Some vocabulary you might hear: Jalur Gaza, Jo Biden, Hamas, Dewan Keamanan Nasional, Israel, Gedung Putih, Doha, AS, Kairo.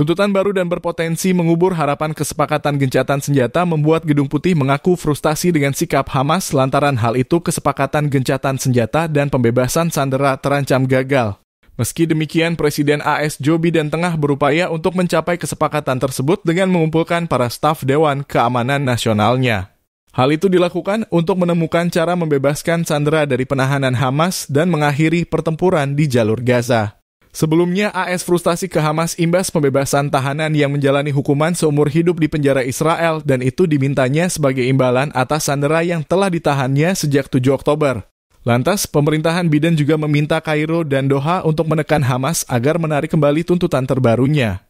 Tuntutan baru dan berpotensi mengubur harapan kesepakatan gencatan senjata membuat Gedung Putih mengaku frustasi dengan sikap Hamas lantaran hal itu kesepakatan gencatan senjata dan pembebasan sandera terancam gagal. Meski demikian, Presiden AS Jo Biden tengah berupaya untuk mencapai kesepakatan tersebut dengan mengumpulkan para staf Dewan Keamanan Nasionalnya. Hal itu dilakukan untuk menemukan cara membebaskan sandera dari penahanan Hamas dan mengakhiri pertempuran di Jalur Gaza. Sebelumnya, AS frustasi ke Hamas imbas pembebasan tahanan yang menjalani hukuman seumur hidup di penjara Israel dan itu dimintanya sebagai imbalan atas sandera yang telah ditahannya sejak 7 Oktober. Lantas, pemerintahan Biden juga meminta Kairo dan Doha untuk menekan Hamas agar menarik kembali tuntutan terbarunya.